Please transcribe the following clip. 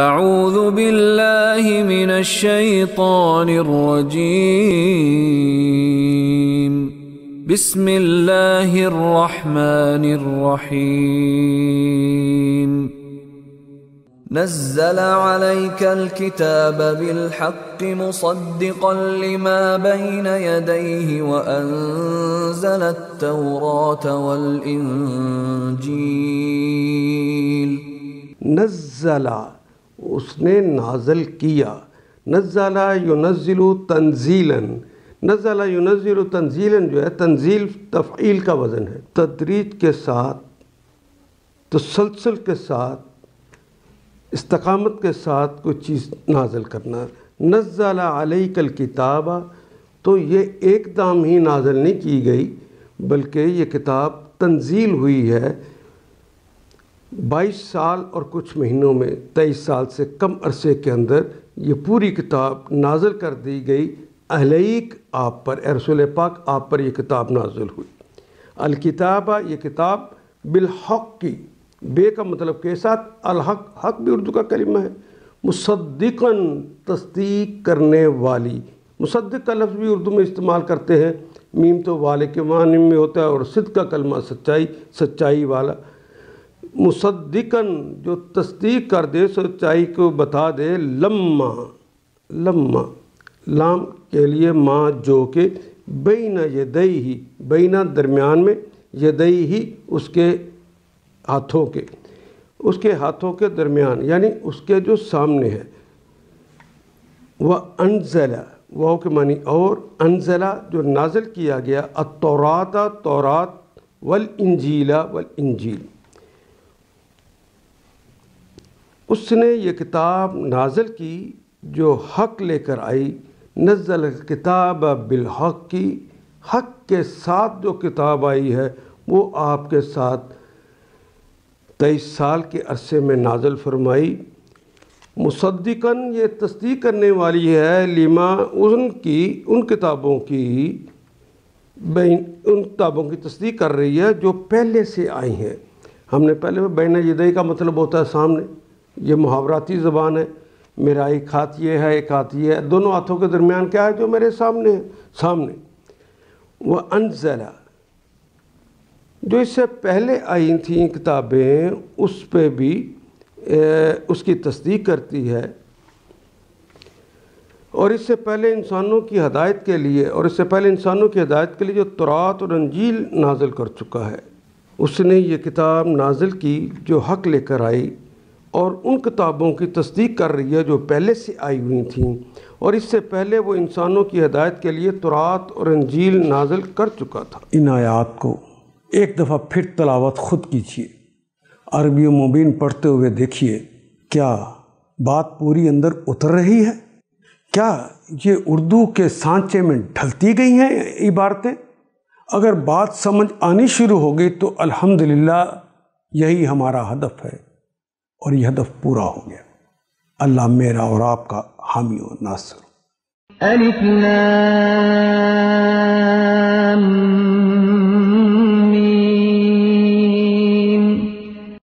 أعوذ بالله من الشيطان الرجيم بسم الله الرحمن الرحيم نزل عليك الكتاب بالحق مصدقا لما بين يديه وأنزل التوراة والإنجيل نزل उसने नाजल किया। नज़ला युनज़िलु तंजीलन, नज़ला युनज़िलु तंजीलन जो है तंजील तफ़ील का वज़न है। तदरीज के साथ, तसलसल के साथ, इस्तकामत के साथ कोई चीज़ नाजल करना। नज़ला अलैकल किताबा, तो ये एकदम ही नाजल नहीं की गई बल्कि ये किताब तंजील हुई है 22 साल और कुछ महीनों में, 23 साल से कम अरसे के अंदर ये पूरी किताब नाजिल कर दी गई। अलैक आप पर, ए रसूल पाक आप पर ये किताब नाजिल हुई। अल किताबा, ये किताब बिलहक़ की, बे का मतलब के साथ, अलहक, हक भी उर्दू का कलिमा है। मुसद्दिक़न, तस्दीक करने वाली। मुसद्दिक़ का लफ्ज़ भी उर्दू में इस्तेमाल करते हैं, मीम तो वाले के मानी में होता है और सिद्क़ का कलमा सच्चाई, सच्चाई वाला। मुसद्दिकन जो तस्दीक कर दे, सच्चाई को बता दे। लम्मा, लम्मा लाम के लिए माँ जो के बैना यदैही, बैना दरमियान में, यदैही उसके हाथों के, उसके हाथों के दरमियान यानी उसके जो सामने है। व अनज़ला, वाओ के मानी और, अनज़ला जो नाजिल किया गया। अत्तौराता तौरात, वल इंजीला वल इंजील, उसने ये किताब नाजिल की जो हक लेकर आई। नज़ल किताब बिलहक़ की, हक के साथ जो किताब आई है वो आपके साथ 23 साल के अरसे में नाजिल फरमाई। मुसद्दिकन, ये तस्दीक करने वाली है। लिमा उनकी, उन किताबों की, उन किताबों की तस्दीक कर रही है जो पहले से आई हैं। हमने पहले, बैना यदै का मतलब होता है सामने, ये मुहावराती ज़बान है। मेरा एक हाथ ये है, एक हाथ ये है, दोनों हाथों के दरमियान क्या है जो मेरे सामने है, सामने। वह अनज़ला, जो इससे पहले आई थी किताबें, उस पर भी उसकी तस्दीक करती है। और इससे पहले इंसानों की हदायत के लिए, और इससे पहले इंसानों की हदायत के लिए जो तौरात और इंजील नाजिल कर चुका है, उसने ये किताब नाजिल की जो हक लेकर आई और उन किताबों की तस्दीक कर रही है जो पहले से आई हुई थीं। और इससे पहले वो इंसानों की हदायत के लिए तौरात और इंजील नाजिल कर चुका था। इन आयात को एक दफ़ा फिर तलावत ख़ुद कीजिए, अरबी मुबीन पढ़ते हुए देखिए, क्या बात पूरी अंदर उतर रही है? क्या ये उर्दू के सांचे में ढलती गई हैं इबारतें? अगर बात समझ आनी शुरू हो गई तो अल्हम्दुलिल्लाह, यही हमारा हदफ है और यह हदफ पूरा हो गया। अल्लाह मेरा और आपका हामी और नासिर।